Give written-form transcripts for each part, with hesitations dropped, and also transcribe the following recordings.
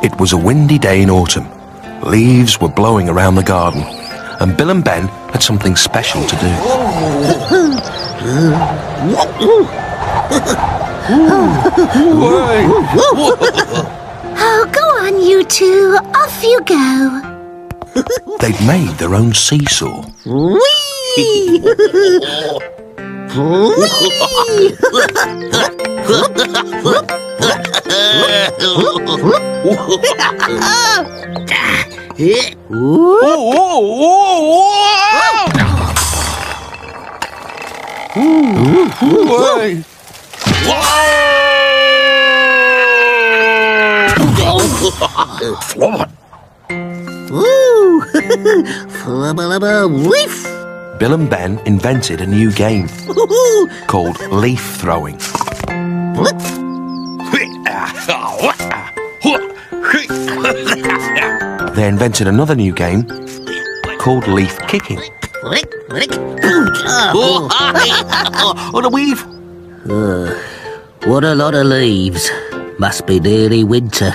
It was a windy day in autumn. Leaves were blowing around the garden, and Bill and Ben had something special to do. Oh, go on, you two. Off you go. They'd made their own seesaw. Whee! Whee! Bill and Ben invented a new game called leaf throwing. They invented another new game called leaf kicking. On a weave. What a lot of leaves. Must be nearly winter.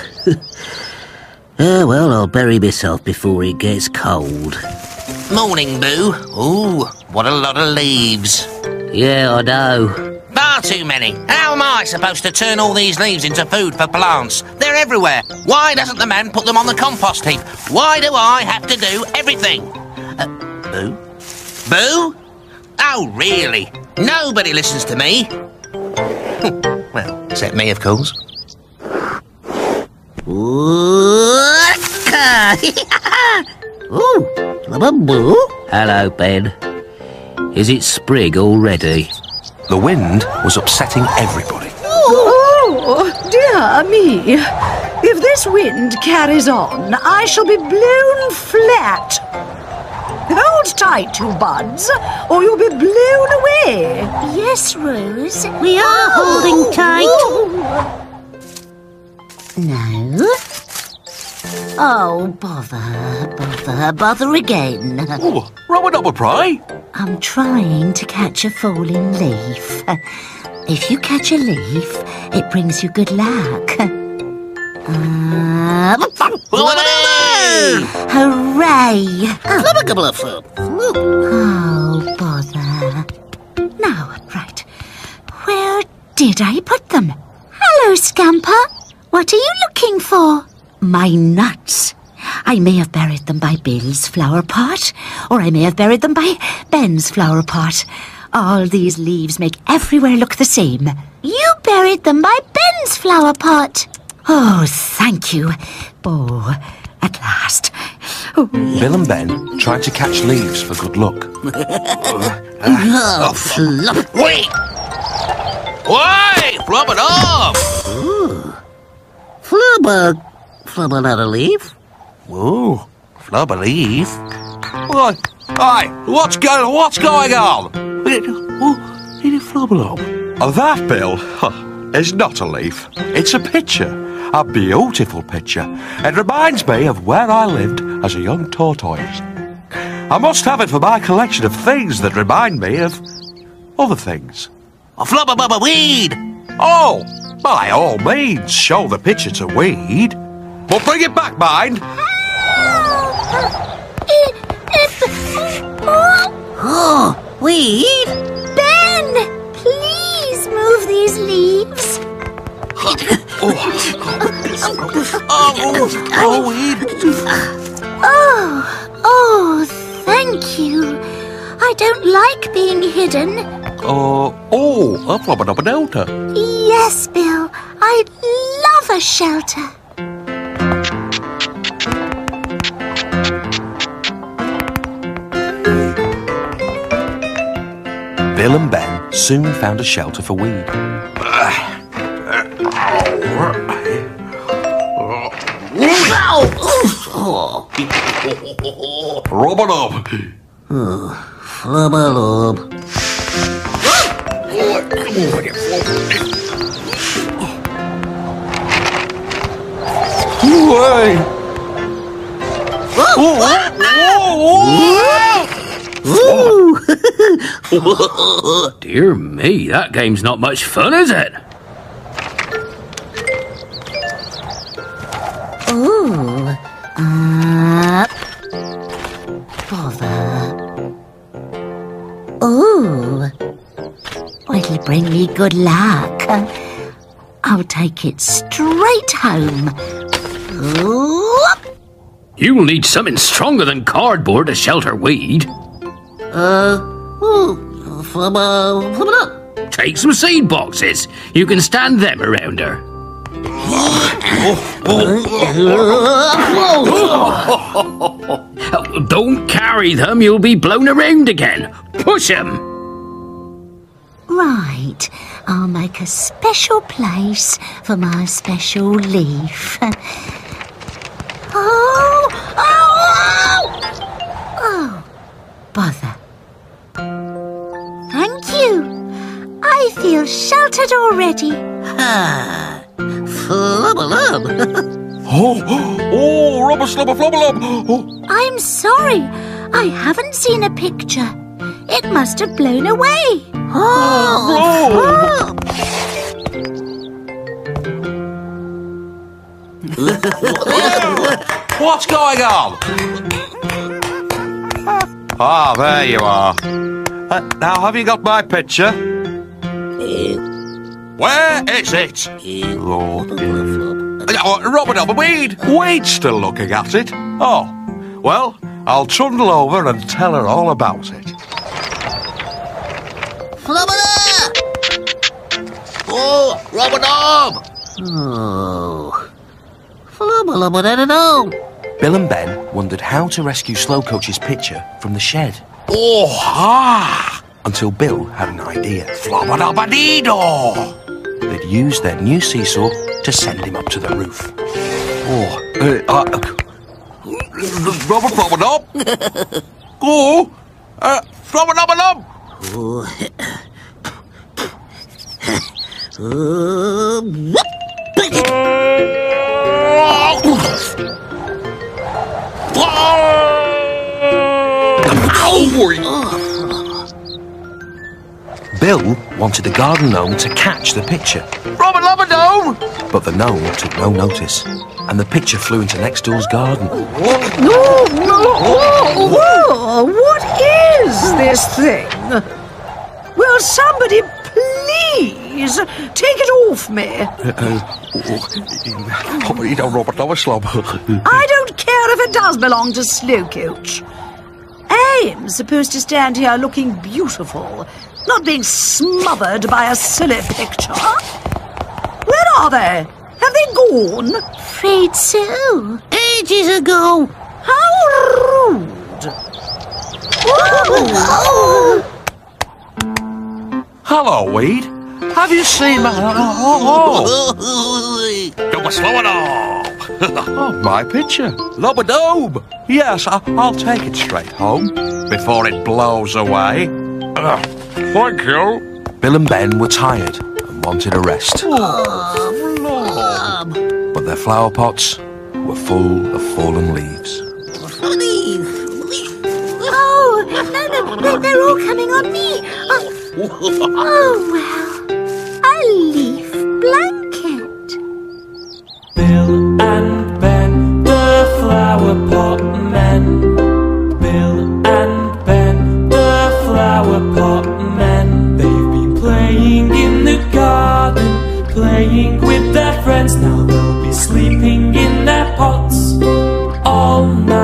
Well, I'll bury myself before it gets cold. Morning, Boo. Ooh, what a lot of leaves. Yeah, I know. Far too many. How am I supposed to turn all these leaves into food for plants? They're everywhere. Why doesn't the man put them on the compost heap? Why do I have to do everything? Boo? Boo? Oh, really? Nobody listens to me. Well, except me, of course. Hello, Ben. Is it spring already? The wind was upsetting everybody. Oh, dear me. If this wind carries on, I shall be blown flat. Hold tight, you buds, or you'll be blown away. Yes, Rose, we are holding tight. No. Oh, bother again. Oh, rub-a-dub-a-pry. I'm trying to catch a falling leaf. If you catch a leaf, it brings you good luck. Hooray! Oh, bother. Now, right. Where did I put them? Hello, Scamper. What are you looking for? My nuts. I may have buried them by Bill's flower pot, or I may have buried them by Ben's flower pot. All these leaves make everywhere look the same. You buried them by Ben's flower pot. Oh, thank you. Oh, at last. Oh. Bill and Ben tried to catch leaves for good luck. Wait! Wait! Flub it off! Flub another leaf? Whoa, flub a leaf? Hey, what's going on? Did it flub a lot? That, Bill, is not a leaf. It's a picture, a beautiful picture. It reminds me of where I lived as a young tortoise. I must have it for my collection of things that remind me of other things. A flub-a-bub-a weed! Oh, by all means, show the picture to Weed. But bring it back, mind. Oh, Weed? Ben, please move these leaves. Oh, Weed. Oh, thank you. I don't like being hidden. A proper up a delta. Yes, Bill. I love a shelter. Bill and Ben soon found a shelter for weed. Rub-a-dub. Flub-a-lub. Dear me, that game's not much fun, is it? Ooh. Bother. Ooh. It'll bring me good luck. I'll take it straight home. You'll need something stronger than cardboard to shelter weed. Take some seed boxes. You can stand them around her. Don't carry them, you'll be blown around again. Push them. Right, I'll make a special place for my special leaf. Oh, bother. Thank you. I feel sheltered already. Flubba-lub. Rubba-slubba-flubba-lub. Oh. I'm sorry, I haven't seen a picture. It must have blown away. What's going on? Ah, there you are. Now, have you got my picture? Where is it? Robin up a weed. Weed's still looking at it. Oh, well, I'll trundle over and tell her all about it. Flubba! Oh, rub-a-dub! Oh. Flubba-lubba-da-da-do! Bill and Ben wondered how to rescue Slowcoach's picture from the shed. Oh, ha! Until Bill had an idea. Flubba-lubba-dee-do! They'd use their new seesaw to send him up to the roof. Rubba-flubba-dub! Oh! Flubba-lubba-dub! Bill wanted the garden gnome to catch the picture. Rub-a-lub-a-dome! But the gnome took no notice, and the picture flew into next door's garden. What is this thing? Will somebody please take it off me? I don't care if it does belong to Slowcoach. I am supposed to stand here looking beautiful, not being smothered by a silly picture. Where are they? Have they gone? Afraid so. Ages ago. How rude. Hello, Weed. Have you seen my... Don't slow it up. My picture. Lob-a-dobe. Yes, I'll take it straight home before it blows away. Thank you. Bill and Ben were tired and wanted a rest. But their flower pots were full of fallen leaves. No, they're all coming on me. Well. A leaf blanket. Bill and Ben, the flower pot men. Bill and Ben, the flower pot men. They've been playing in the garden, playing with their friends. Now they'll be sleeping in their pots all night.